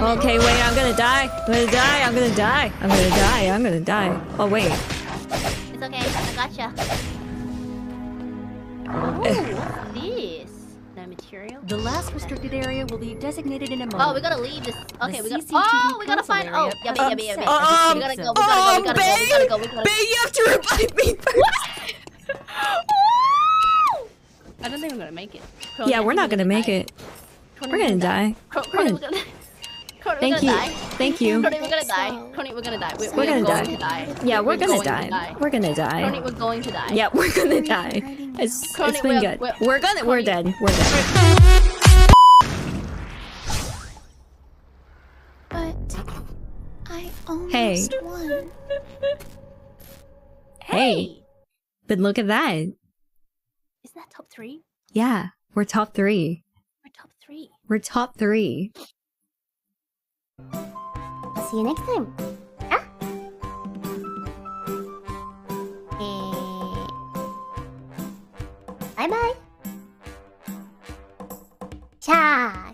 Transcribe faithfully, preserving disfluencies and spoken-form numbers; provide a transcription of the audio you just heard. Okay, wait, I'm gonna die. I'm gonna die. I'm gonna die. I'm gonna die. I'm gonna die. Oh, wait. It's okay. I gotcha. Oh, what's this? That material? The last restricted area will be designated in a moment. Oh, we gotta leave this. Okay, we gotta. Oh, we gotta find. Oh, yeah, yeah, yeah, yeah. Oh, we gotta go. We gotta go. We gotta go. We gotta go. Babe, you have to revive me first. I don't think we're gonna make it. Yeah, we're not gonna make it. We're gonna die. We're gonna. Thank you. Thank you. We're gonna die. We're gonna die. We're gonna die. Yeah, we're gonna die. We're gonna die. We're going to die. Yeah, we're gonna die. It's it's been good. We're gonna we're dead. We're dead. But I almost won. Hey. But look at that. Is that top three? Yeah, we're top three. We're top three. We're top three. See you next time. Ah. Eh. Bye bye. Ciao.